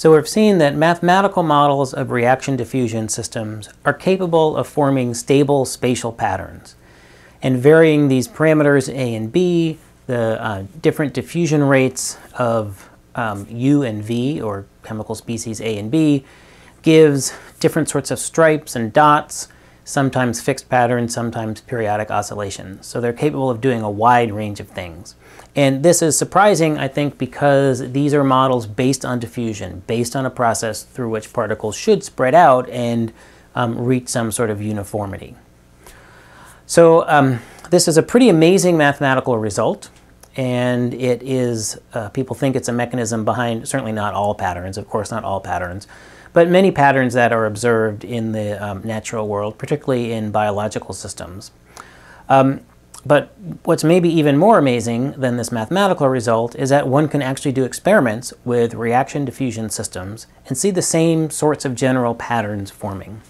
So we've seen that mathematical models of reaction diffusion systems are capable of forming stable spatial patterns. And varying these parameters A and B, the different diffusion rates of U and V, or chemical species A and B, gives different sorts of stripes and dots, sometimes fixed patterns, sometimes periodic oscillations. So they're capable of doing a wide range of things. And this is surprising, I think, because these are models based on diffusion, based on a process through which particles should spread out and reach some sort of uniformity. So this is a pretty amazing mathematical result, and it is, people think it's a mechanism behind, certainly not all patterns, of course not all patterns, but many patterns that are observed in the natural world, particularly in biological systems. But what's maybe even more amazing than this mathematical result is that one can actually do experiments with reaction diffusion systems and see the same sorts of general patterns forming.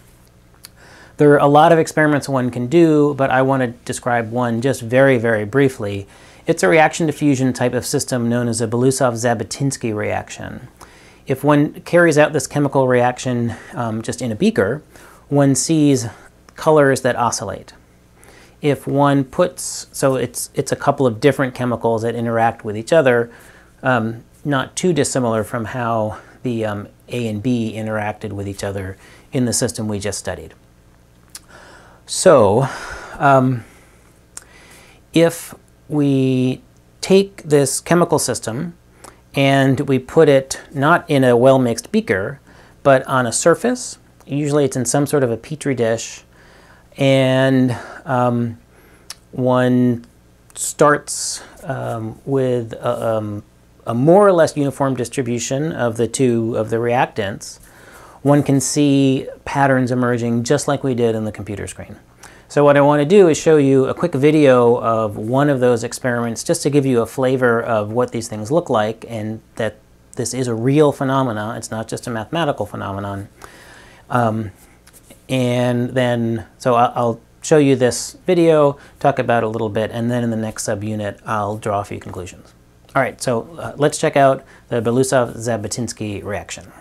There are a lot of experiments one can do, but I want to describe one just very, very briefly. It's a reaction diffusion type of system known as a Belousov-Zhabotinsky reaction. If one carries out this chemical reaction just in a beaker, one sees colors that oscillate. If one puts, so it's a couple of different chemicals that interact with each other, not too dissimilar from how the A and B interacted with each other in the system we just studied. So if we take this chemical system and we put it not in a well-mixed beaker, but on a surface, usually it's in some sort of a petri dish, and one starts with a more or less uniform distribution of the reactants, one can see patterns emerging just like we did in the computer screen. So what I want to do is show you a quick video of one of those experiments just to give you a flavor of what these things look like and that this is a real phenomenon, it's not just a mathematical phenomenon. And then, so I'll show you this video, talk about it a little bit, and then in the next subunit, I'll draw a few conclusions. All right, so let's check out the Belousov-Zhabotinsky reaction.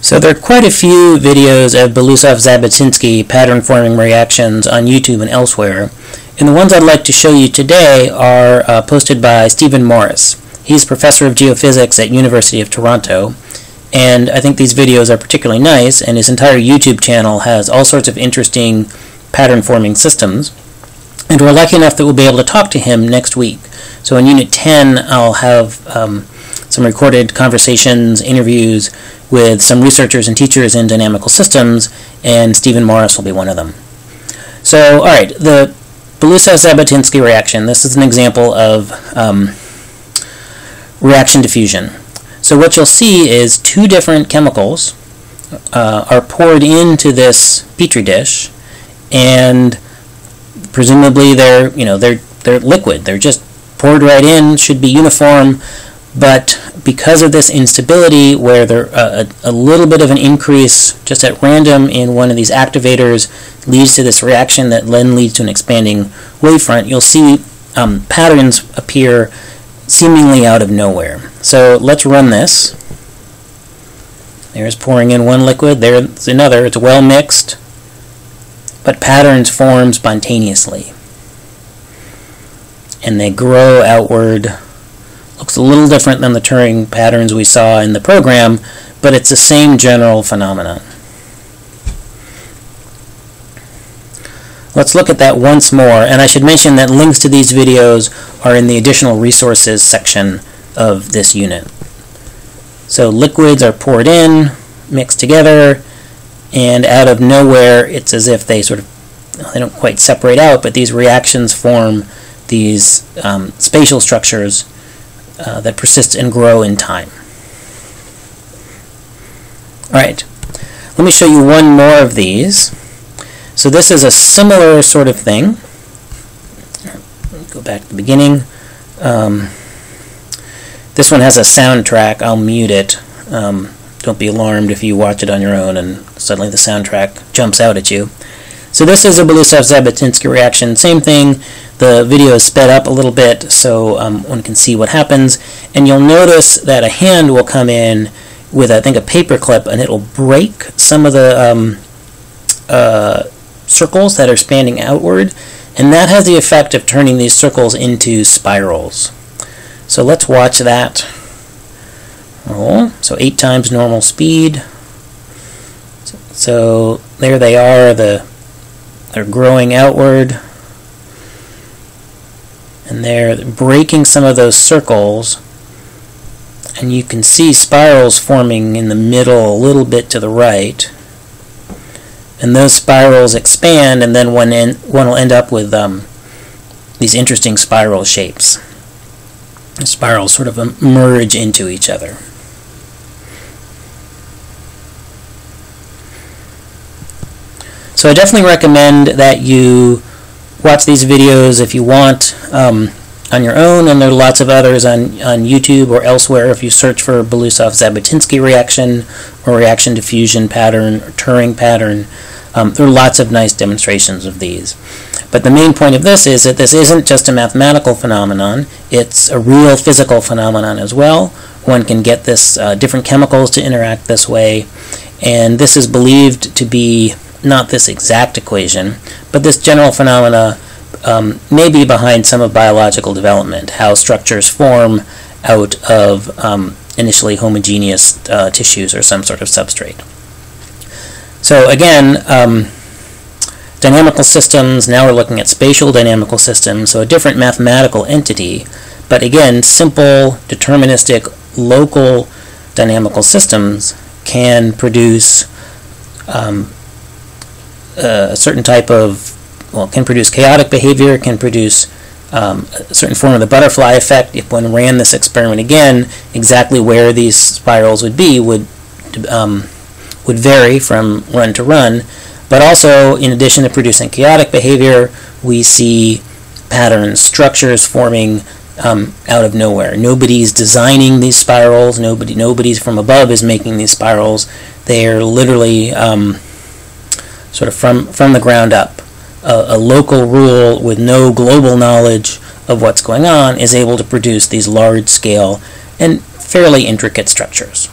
So there are quite a few videos of Belousov-Zhabotinsky pattern-forming reactions on YouTube and elsewhere, and the ones I'd like to show you today are posted by Stephen Morris. He's professor of geophysics at University of Toronto, and I think these videos are particularly nice, and his entire YouTube channel has all sorts of interesting pattern-forming systems, and we're lucky enough that we'll be able to talk to him next week. So in Unit 10, I'll have some recorded conversations, interviews with some researchers and teachers in dynamical systems, and Stephen Morris will be one of them. So, all right, the Belousov-Zhabotinsky reaction. This is an example of reaction diffusion. So what you'll see is two different chemicals are poured into this petri dish, and presumably they're liquid. They're just poured right in, should be uniform. But because of this instability, where there a little bit of an increase just at random in one of these activators leads to this reaction that then leads to an expanding wavefront, you'll see patterns appear seemingly out of nowhere. So let's run this. There's pouring in one liquid, there's another. It's well mixed, but patterns form spontaneously. And they grow outward. Looks a little different than the Turing patterns we saw in the program, but it's the same general phenomenon. Let's look at that once more, and I should mention that links to these videos are in the additional resources section of this unit. So liquids are poured in, mixed together, and out of nowhere it's as if they sort of, they don't quite separate out, but these reactions form these spatial structures that persist and grow in time. Alright, let me show you one more of these. So this is a similar sort of thing. Let me go back to the beginning. This one has a soundtrack. I'll mute it. Don't be alarmed if you watch it on your own and suddenly the soundtrack jumps out at you. So this is a Belousov-Zhabotinsky reaction. Same thing, the video is sped up a little bit so one can see what happens. And you'll notice that a hand will come in with, I think, a paper clip, and it'll break some of the circles that are spanning outward. And that has the effect of turning these circles into spirals. So let's watch that roll. So 8 times normal speed. So there they are, they're growing outward, and they're breaking some of those circles, and you can see spirals forming in the middle a little bit to the right, and those spirals expand, and then one will end up with these interesting spiral shapes. The spirals sort of merge into each other. So I definitely recommend that you watch these videos if you want on your own, and there are lots of others on YouTube or elsewhere if you search for Belousov-Zhabotinsky reaction or reaction diffusion pattern or Turing pattern. There are lots of nice demonstrations of these. But the main point of this is that this isn't just a mathematical phenomenon, it's a real physical phenomenon as well. One can get this different chemicals to interact this way, and this is believed to be not this exact equation, but this general phenomena may be behind some of biological development, how structures form out of initially homogeneous tissues or some sort of substrate. So again, dynamical systems, now we're looking at spatial dynamical systems, so a different mathematical entity, but again, simple, deterministic, local dynamical systems can produce a certain type of, well, can produce chaotic behavior, can produce a certain form of the butterfly effect. If one ran this experiment again, exactly where these spirals would be would vary from run to run. But also, in addition to producing chaotic behavior, we see patterns, structures forming out of nowhere. Nobody's designing these spirals. Nobody's from above is making these spirals. They are literally sort of from the ground up. A local rule with no global knowledge of what's going on is able to produce these large-scale and fairly intricate structures.